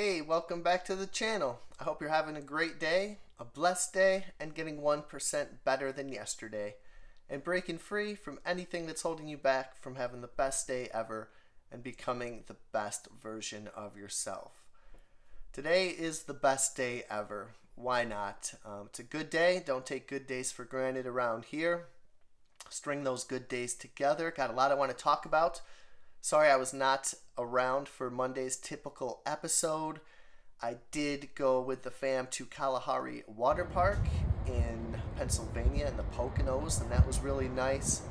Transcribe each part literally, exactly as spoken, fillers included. Hey, welcome back to the channel. I hope you're having a great day, a blessed day, and getting one percent better than yesterday, and breaking free from anything that's holding you back from having the best day ever and becoming the best version of yourself. Today is the best day ever. Why not? Um, it's a good day. Don't take good days for granted around here. String those good days together. Got a lot I want to talk about. Sorry I was not around for Monday's typical episode. I did go with the fam to Kalahari Water Park in Pennsylvania in the Poconos, and that was really nice.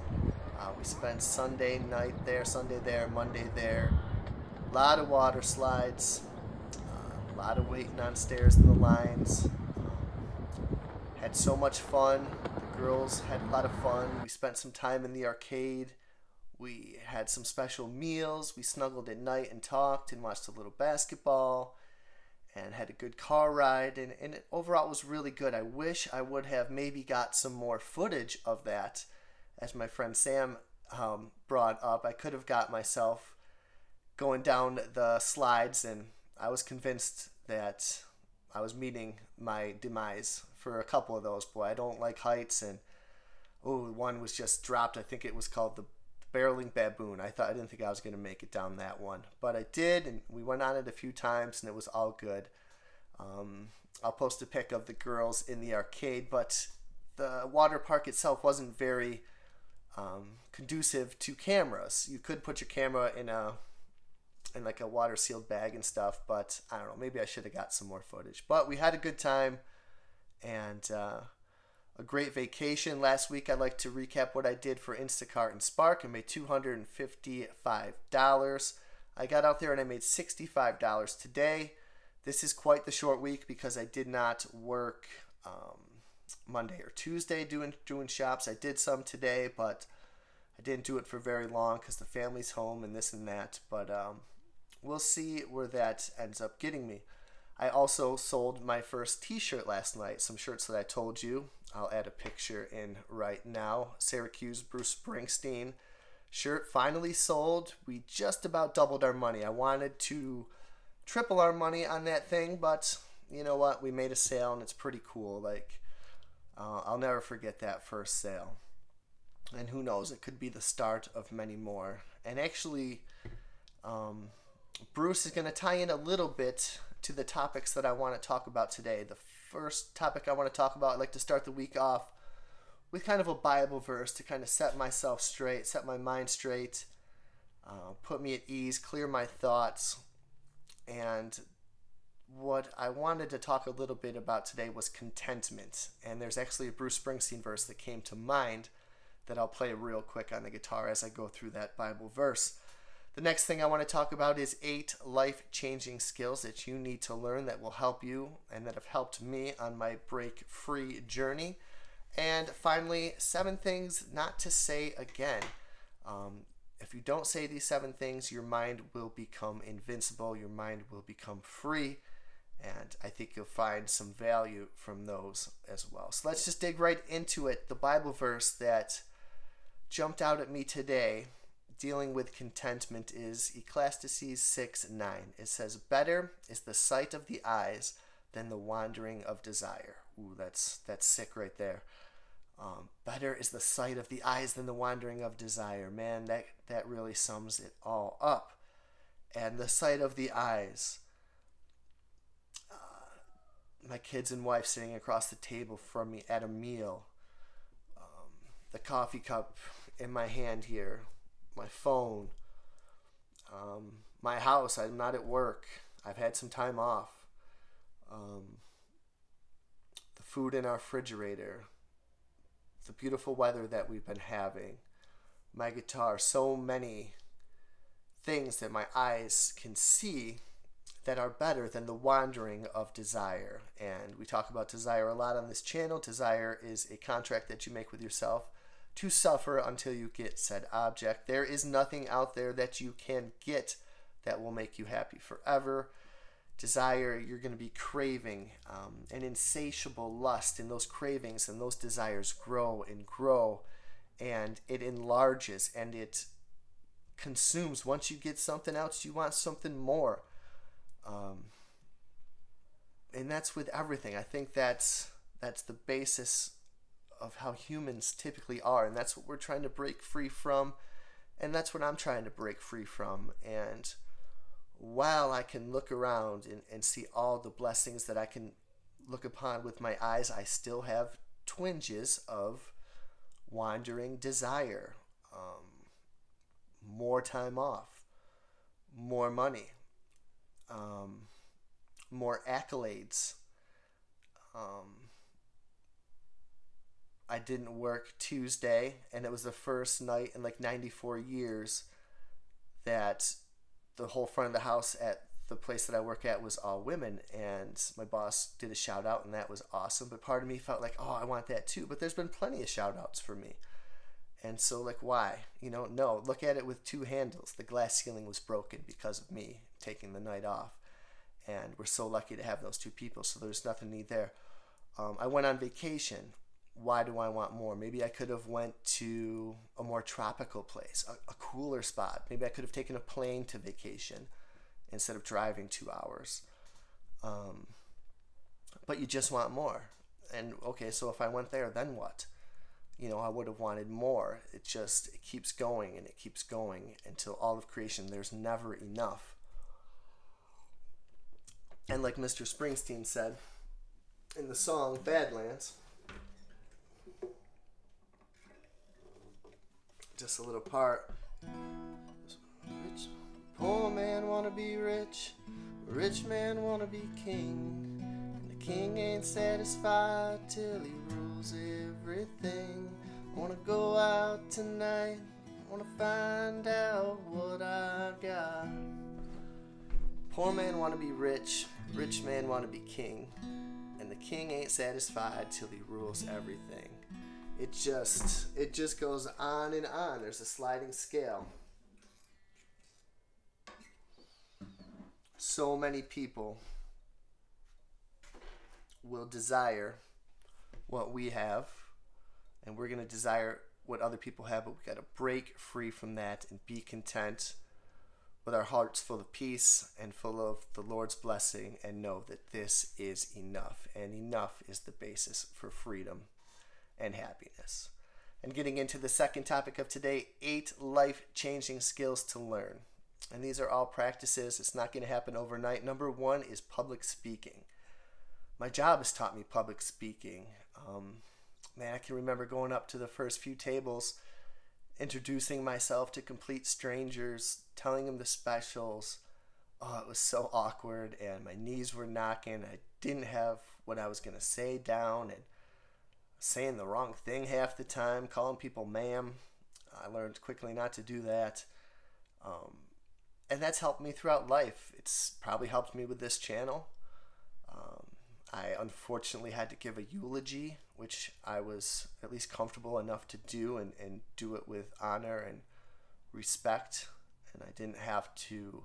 Uh, we spent Sunday night there, Sunday there, Monday there. A lot of water slides, uh, a lot of waiting on stairs in the lines. Had so much fun. The girls had a lot of fun. We spent some time in the arcade. We had some special meals. We snuggled at night and talked and watched a little basketball and had a good car ride. And, and it overall was really good. I wish I would have maybe got some more footage of that. As my friend Sam um, brought up, I could have got myself going down the slides, and I was convinced that I was meeting my demise for a couple of those. Boy, I don't like heights, and oh, one was just dropped. I think it was called the Barreling Baboon. I thought I didn't think I was going to make it down that one, but I did, and we went on it a few times, and it was all good. Um, I'll post a pic of the girls in the arcade, but the water park itself wasn't very um, conducive to cameras. You could put your camera in a in like a water sealed bag and stuff, but I don't know. Maybe I should have got some more footage. But we had a good time and Uh, a great vacation. Last week, I'd like to recap what I did for Instacart and Spark. I made two hundred fifty-five dollars. I got out there and I made sixty-five dollars today. This is quite the short week because I did not work um, Monday or Tuesday doing, doing shops. I did some today, but I didn't do it for very long because the family's home and this and that. But um, we'll see where that ends up getting me. I also sold my first t-shirt last night, some shirts that I told you. I'll add a picture in right now. Syracuse Bruce Springsteen shirt finally sold. We just about doubled our money. I wanted to triple our money on that thing, but you know what? We made a sale, and it's pretty cool. Like uh, I'll never forget that first sale. And who knows? It could be the start of many more. And actually, um, Bruce is going to tie in a little bit to the topics that I want to talk about today. The first topic I want to talk about, I'd like to start the week off with kind of a Bible verse to kind of set myself straight, set my mind straight, uh, put me at ease, clear my thoughts. And what I wanted to talk a little bit about today was contentment. And there's actually a Bruce Springsteen verse that came to mind that I'll play real quick on the guitar as I go through that Bible verse. The next thing I want to talk about is eight life-changing skills that you need to learn that will help you and that have helped me on my break-free journey. And finally, seven things not to say again. Um, if you don't say these seven things, your mind will become invincible. Your mind will become free. And I think you'll find some value from those as well. So let's just dig right into it. The Bible verse that jumped out at me today dealing with contentment is Ecclesiastes six nine. It says, "Better is the sight of the eyes than the wandering of desire." Ooh, that's that's sick right there. Um, better is the sight of the eyes than the wandering of desire. Man, that, that really sums it all up. And the sight of the eyes. Uh, my kids and wife sitting across the table from me at a meal. Um, the coffee cup in my hand here. My phone, um, my house, I'm not at work, I've had some time off, um, the food in our refrigerator, the beautiful weather that we've been having, my guitar, so many things that my eyes can see that are better than the wandering of desire. And we talk about desire a lot on this channel. Desire is a contract that you make with yourself to suffer until you get said object. There is nothing out there that you can get that will make you happy forever. Desire, you're going to be craving um, an insatiable lust, and those cravings and those desires grow and grow, and it enlarges and it consumes. Once you get something else, you want something more. Um, and that's with everything. I think that's that's the basis of how humans typically are, and that's what we're trying to break free from, and that's what I'm trying to break free from. And while I can look around and, and see all the blessings that I can look upon with my eyes, I still have twinges of wandering desire. Um, more time off, more money, um, more accolades. Um, I didn't work Tuesday, and it was the first night in like ninety-four years that the whole front of the house at the place that I work at was all women, and my boss did a shout out, and that was awesome. But part of me felt like, oh, I want that too. But there's been plenty of shout outs for me. And so like, why? You know, no, look at it with two handles. The glass ceiling was broken because of me taking the night off. And we're so lucky to have those two people. So there's nothing need there. Um, I went on vacation. Why do I want more? Maybe I could have went to a more tropical place, a, a cooler spot. Maybe I could have taken a plane to vacation instead of driving two hours. Um, but you just want more. And okay, so if I went there, then what? You know, I would have wanted more. It just it keeps going and it keeps going until all of creation, there's never enough. And like Mister Springsteen said in the song Badlands, just a little part. Rich, poor man wanna be rich, rich man wanna be king, and the king ain't satisfied till he rules everything. Wanna go out tonight, wanna find out what I got. Poor man wanna be rich, rich man wanna be king, and the king ain't satisfied till he rules everything. It just, it just goes on and on. There's a sliding scale. So many people will desire what we have, and we're going to desire what other people have, but we've got to break free from that and be content with our hearts full of peace and full of the Lord's blessing, and know that this is enough, and enough is the basis for freedom and happiness. And getting into the second topic of today, eight life-changing skills to learn. And these are all practices. It's not going to happen overnight. Number one is public speaking. My job has taught me public speaking. Um, man, I can remember going up to the first few tables, introducing myself to complete strangers, telling them the specials. Oh, it was so awkward, and my knees were knocking. I didn't have what I was going to say down, and saying the wrong thing half the time, calling people ma'am. I learned quickly not to do that. Um, and that's helped me throughout life. It's probably helped me with this channel. Um, I unfortunately had to give a eulogy, which I was at least comfortable enough to do, and, and do it with honor and respect. And I didn't have to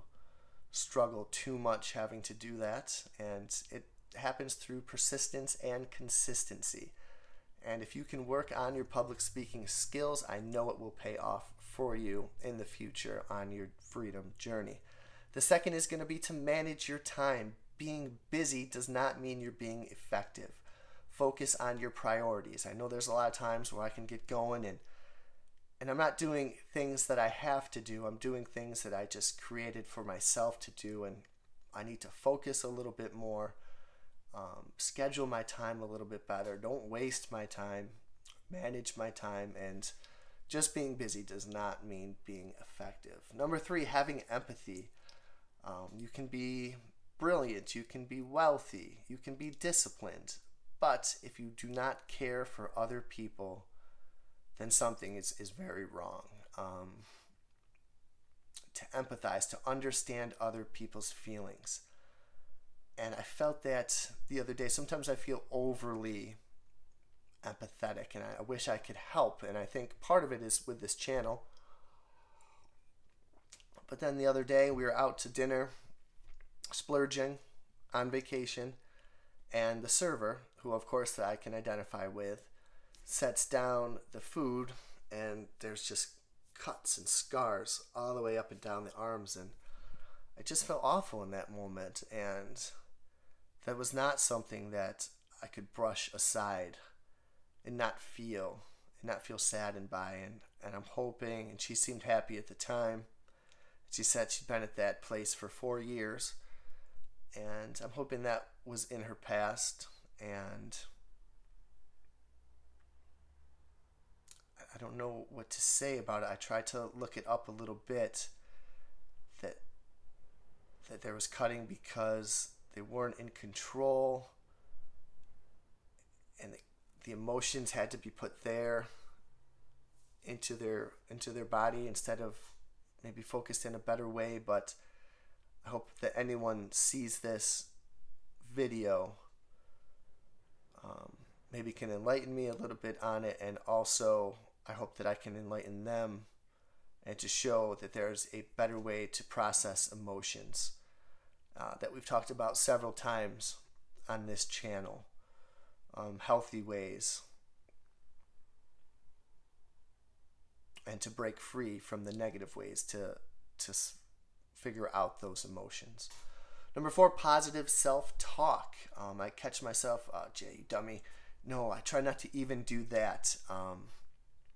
struggle too much having to do that. And it happens through persistence and consistency. And if you can work on your public speaking skills, I know it will pay off for you in the future on your freedom journey. The second is going to be to manage your time. Being busy does not mean you're being effective. Focus on your priorities. I know there's a lot of times where I can get going and and I'm not doing things that I have to do. I'm doing things that I just created for myself to do, and I need to focus a little bit more. Um, schedule my time a little bit better. Don't waste my time. Manage my time. And just being busy does not mean being effective. Number three, having empathy. Um, you can be brilliant. You can be wealthy. You can be disciplined. But if you do not care for other people, then something is, is very wrong. Um, to empathize, to understand other people's feelings. And I felt that the other day. Sometimes I feel overly empathetic, and I wish I could help. And I think part of it is with this channel. But then the other day we were out to dinner, splurging on vacation. And the server, who of course I can identify with, sets down the food, and there's just cuts and scars all the way up and down the arms. And I just felt awful in that moment. And that was not something that I could brush aside and not feel, and not feel saddened by. And, and I'm hoping, and she seemed happy at the time. She said she'd been at that place for four years, and I'm hoping that was in her past, and I don't know what to say about it. I tried to look it up a little bit, that that there was cutting because they weren't in control, and the, the emotions had to be put there into their into their body instead of maybe focused in a better way. But I hope that anyone sees this video, um, maybe can enlighten me a little bit on it, and also I hope that I can enlighten them and to show that there's a better way to process emotions uh, that we've talked about several times on this channel, um, healthy ways, and to break free from the negative ways to to figure out those emotions. Number four, positive self-talk. Um, I catch myself, oh, Jay, you dummy. No, I try not to even do that. Um,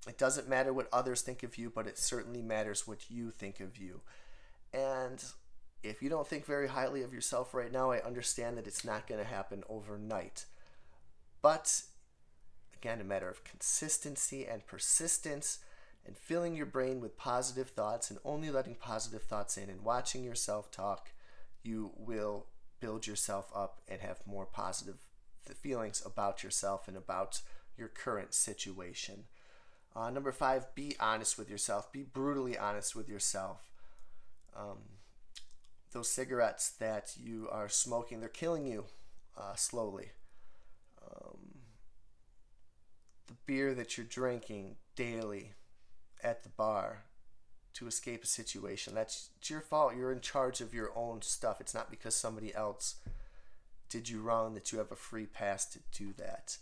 it doesn't matter what others think of you, but it certainly matters what you think of you. And if you don't think very highly of yourself right now, I understand that it's not going to happen overnight. But again, a matter of consistency and persistence, and filling your brain with positive thoughts and only letting positive thoughts in, and watching yourself talk, you will build yourself up and have more positive feelings about yourself and about your current situation. Uh, number five, be honest with yourself. Be brutally honest with yourself. Um, those cigarettes that you are smoking, they're killing you uh, slowly. Um, the beer that you're drinking daily at the bar to escape a situation, that's your fault. You're in charge of your own stuff. It's not because somebody else did you wrong that you have a free pass to do that.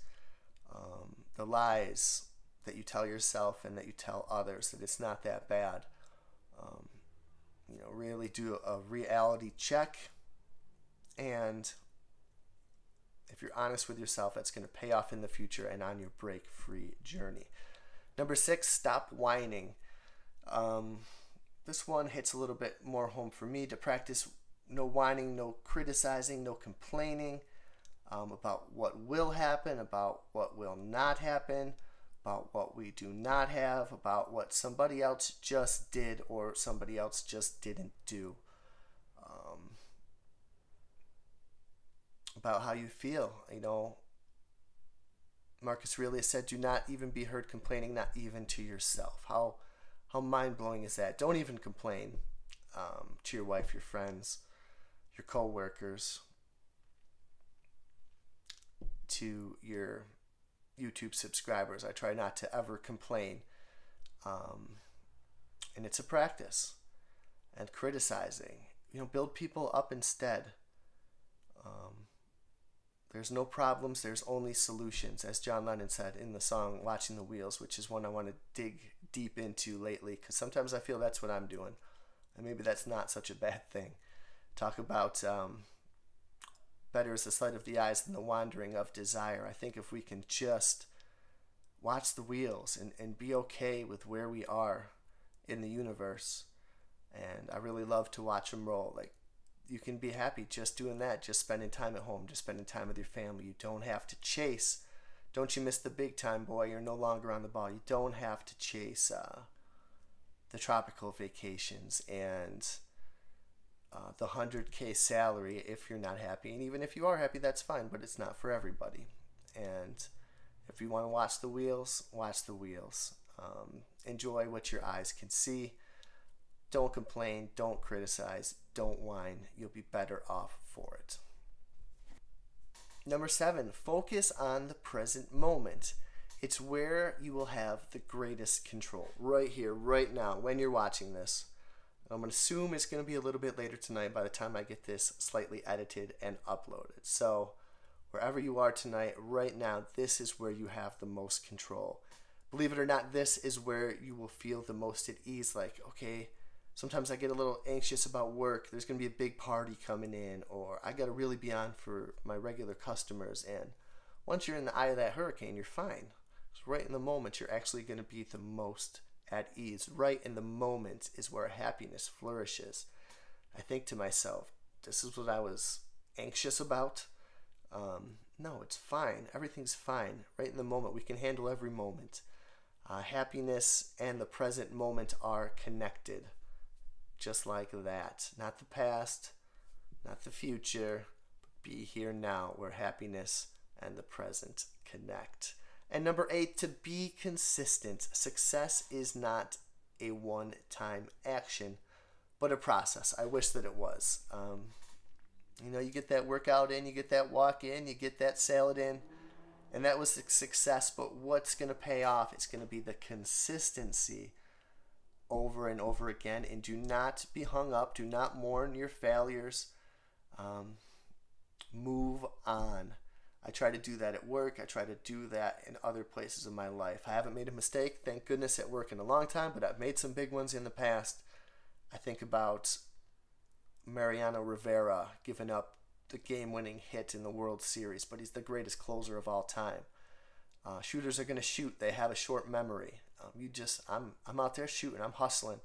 Um, the lies that you tell yourself and that you tell others, that it's not that bad. Um, you know, really do a reality check, and if you're honest with yourself, that's going to pay off in the future and on your break free journey. Number six, stop whining. Um, this one hits a little bit more home for me, to practice no whining, no criticizing, no complaining um, about what will happen, about what will not happen, about what we do not have, about what somebody else just did or somebody else just didn't do, um, about how you feel, you know. Marcus Aurelius said, do not even be heard complaining, not even to yourself. How how mind-blowing is that? Don't even complain um, to your wife, your friends, your co-workers, to your YouTube subscribers. I try not to ever complain. Um, and it's a practice. And criticizing. You know, build people up instead. Um There's no problems, there's only solutions, as John Lennon said in the song Watching the Wheels, which is one I want to dig deep into lately, because sometimes I feel that's what I'm doing. And maybe that's not such a bad thing. Talk about um, better is the sight of the eyes than the wandering of desire. I think if we can just watch the wheels and, and be okay with where we are in the universe, and I really love to watch them roll. Like, you can be happy just doing that, just spending time at home, just spending time with your family. You don't have to chase. Don't you miss the big time, boy? You're no longer on the ball. You don't have to chase uh, the tropical vacations and uh, the one hundred K salary if you're not happy. And even if you are happy, that's fine, but it's not for everybody. And if you want to watch the wheels, watch the wheels. Um, enjoy what your eyes can see. Don't complain, don't criticize, don't whine. You'll be better off for it. Number seven, focus on the present moment. It's where you will have the greatest control. Right here, right now, when you're watching this. I'm going to assume it's going to be a little bit later tonight by the time I get this slightly edited and uploaded. So wherever you are tonight, right now, this is where you have the most control. Believe it or not, this is where you will feel the most at ease. Like, okay, sometimes I get a little anxious about work. There's going to be a big party coming in, or I got to really be on for my regular customers. And once you're in the eye of that hurricane, you're fine. So right in the moment, you're actually going to be the most at ease. Right in the moment is where happiness flourishes. I think to myself, this is what I was anxious about. Um, no, it's fine. Everything's fine. Right in the moment, we can handle every moment. Uh, happiness and the present moment are connected, just like that. Not the past, not the future, but be here now, where happiness and the present connect. And number eight, to be consistent. Success is not a one-time action, but a process. I wish that it was. Um, you know, you get that workout in, you get that walk in, you get that salad in, and that was the success. But what's going to pay off? It's going to be the consistency over and over again. And do not be hung up. Do not mourn your failures. Um, move on. I try to do that at work. I try to do that in other places of my life. I haven't made a mistake, thank goodness, at work in a long time, but I've made some big ones in the past. I think about Mariano Rivera giving up the game-winning hit in the World Series, but he's the greatest closer of all time. Uh, shooters are going to shoot. They have a short memory. Um, you just, I'm, I'm out there shooting. I'm hustling.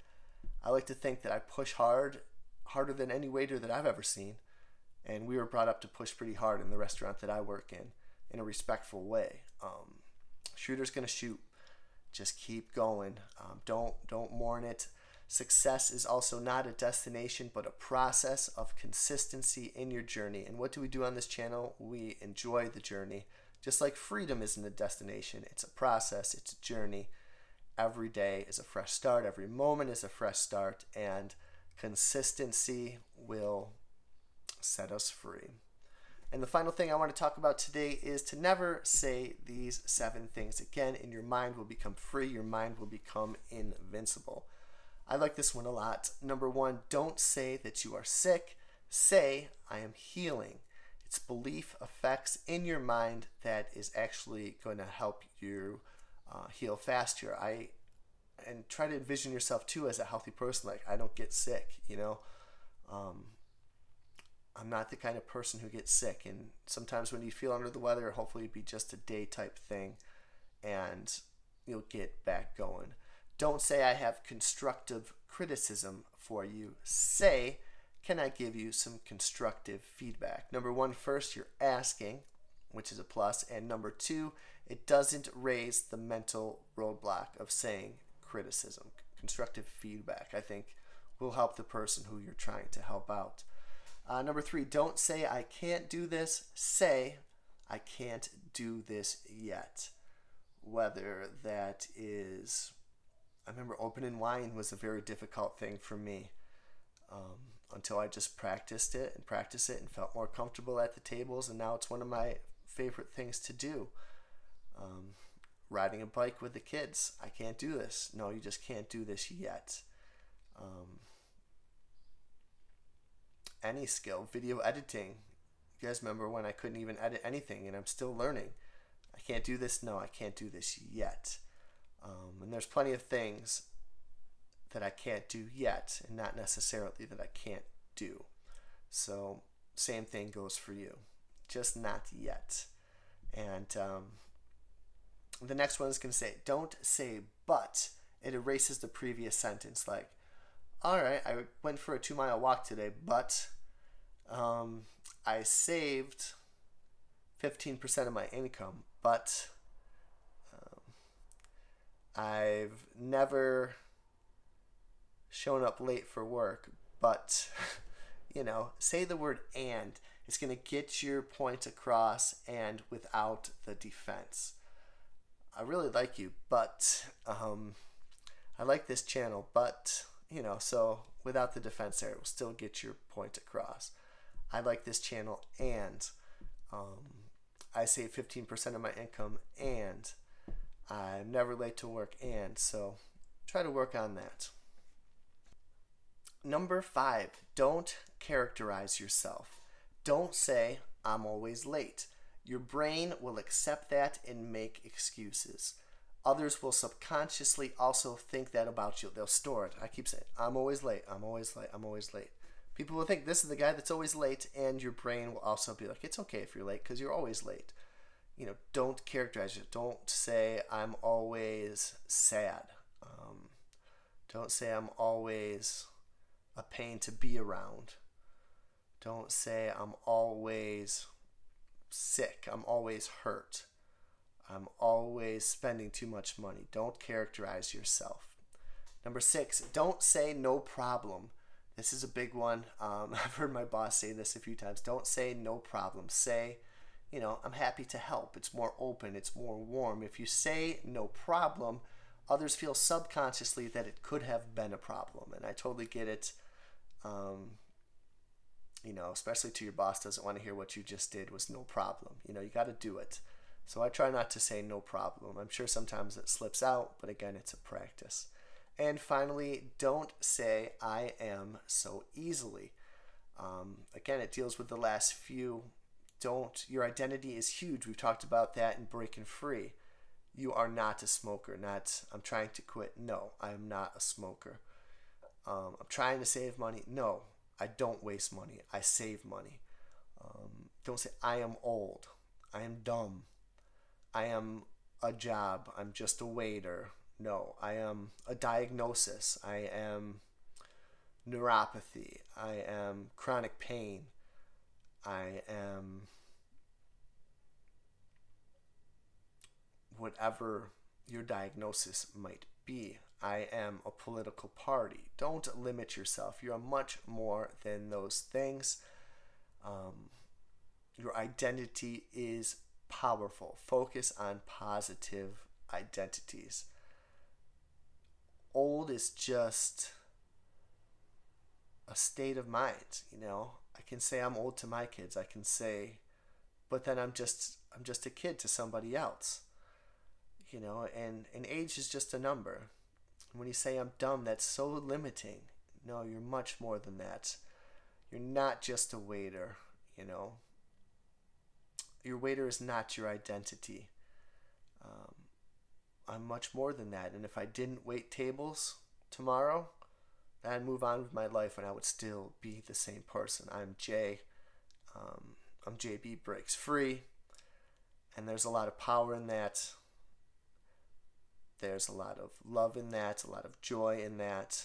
I like to think that I push hard, harder than any waiter that I've ever seen. And we were brought up to push pretty hard in the restaurant that I work in, in a respectful way. Um, shooter's going to shoot. Just keep going. Um, don't don't mourn it. Success is also not a destination, but a process of consistency in your journey. And what do we do on this channel? We enjoy the journey. Just like freedom isn't a destination. It's a process. It's a journey. Every day is a fresh start. Every moment is a fresh start. And consistency will set us free. And the final thing I want to talk about today is to never say these seven things again, and your mind will become free. Your mind will become invincible. I like this one a lot. Number one, don't say that you are sick. Say, I am healing. It's belief effects in your mind that is actually going to help you uh, heal faster. I and try to envision yourself too as a healthy person. Like, I don't get sick, you know. Um, I'm not the kind of person who gets sick, and sometimes when you feel under the weather, hopefully it'd be just a day type thing and you'll get back going. Don't say I have constructive criticism for you. Say, can I give you some constructive feedback? Number one, first, you're asking, which is a plus. And number two, it doesn't raise the mental roadblock of saying criticism. Constructive feedback, I think, will help the person who you're trying to help out. Uh, number three, don't say, I can't do this. Say, I can't do this yet. Whether that is, I remember opening wine was a very difficult thing for me um, until I just practiced it and practiced it and felt more comfortable at the tables. And now it's one of my favorite things to do. Um, riding a bike with the kids. I can't do this. No, you just can't do this yet. Um, any skill, video editing. You guys remember when I couldn't even edit anything and I'm still learning. I can't do this. No, I can't do this yet. Um, and there's plenty of things that I can't do yet, and not necessarily that I can't do. So same thing goes for you. Just not yet. And um, the next one is going to say, don't say but. It erases the previous sentence. Like, all right, I went for a two mile walk today, but um, I saved fifteen percent of my income, but um, I've never shown up late for work, but, you know, say the word and. It's going to get your point across and without the defense. I really like you, but um, I like this channel, but... You know, so without the defense there, it will still get your point across. I like this channel, and um, I save fifteen percent of my income, and I'm never late to work, and so try to work on that. Number five, don't characterize yourself. Don't say, I'm always late. Your brain will accept that and make excuses. others will subconsciously also think that about you. They'll store it. I keep saying, I'm always late. I'm always late. I'm always late. People will think this is the guy that's always late, and your brain will also be like, it's okay if you're late because you're always late. You know, don't characterize it. Don't say I'm always sad. Um, don't say I'm always a pain to be around. Don't say I'm always sick. I'm always hurt. I'm always spending too much money. Don't characterize yourself. Number six, don't say no problem. This is a big one. Um, I've heard my boss say this a few times. Don't say no problem. Say, you know, I'm happy to help. It's more open. It's more warm. If you say no problem, others feel subconsciously that it could have been a problem. And I totally get it. Um, you know, especially to your boss doesn't want to hear what you just did was no problem. You know, you got to do it. So I try not to say no problem. I'm sure sometimes it slips out, but again, it's a practice. And finally, don't say I am so easily. Um, again, it deals with the last few. Don't, your identity is huge. We've talked about that in Breaking Free. You are not a smoker, not I'm trying to quit. No, I am not a smoker. Um, I'm trying to save money. No, I don't waste money. I save money. Um, don't say I am old. I am dumb. I am a job. I'm just a waiter. No, I am a diagnosis. I am neuropathy. I am chronic pain. I am whatever your diagnosis might be. I am a political party. Don't limit yourself. You're much more than those things. Um, your identity is powerful. Focus on positive identities. Old is just a state of mind, you know. I can say I'm old to my kids. I can say, but then I'm just I'm just a kid to somebody else, you know. And, and age is just a number. When you say I'm dumb, that's so limiting. No, you're much more than that. You're not just a waiter, you know. Your waiter is not your identity. Um, I'm much more than that. And if I didn't wait tables tomorrow, I'd move on with my life and I would still be the same person. I'm Jay. Um, I'm J B Breaks Free. And there's a lot of power in that. There's a lot of love in that, a lot of joy in that,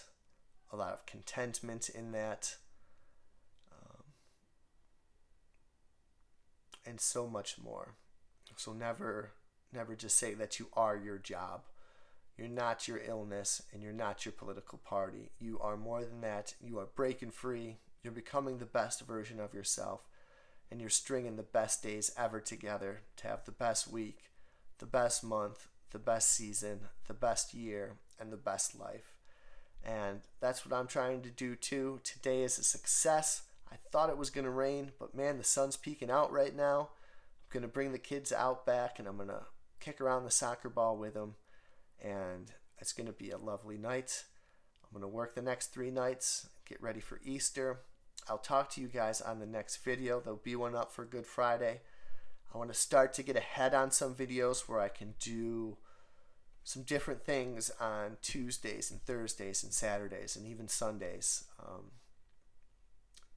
a lot of contentment in that. And so much more. So never never just say that you are your job. You're not your illness and you're not your political party. You are more than that. You are breaking free. You're becoming the best version of yourself and you're stringing the best days ever together to have the best week, the best month, the best season, the best year, and the best life. And that's what I'm trying to do too. Today is a success. I thought it was going to rain, but man, the sun's peeking out right now. I'm going to bring the kids out back, and I'm going to kick around the soccer ball with them, and it's going to be a lovely night. I'm going to work the next three nights, get ready for Easter. I'll talk to you guys on the next video. There'll be one up for Good Friday. I want to start to get ahead on some videos where I can do some different things on Tuesdays and Thursdays and Saturdays and even Sundays. Um,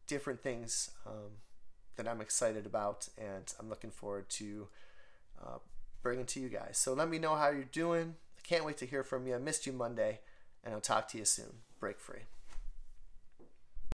different things um, that I'm excited about, and I'm looking forward to uh, bringing to you guys. So let me know how you're doing. I can't wait to hear from you. I missed you Monday, and I'll talk to you soon. Break free.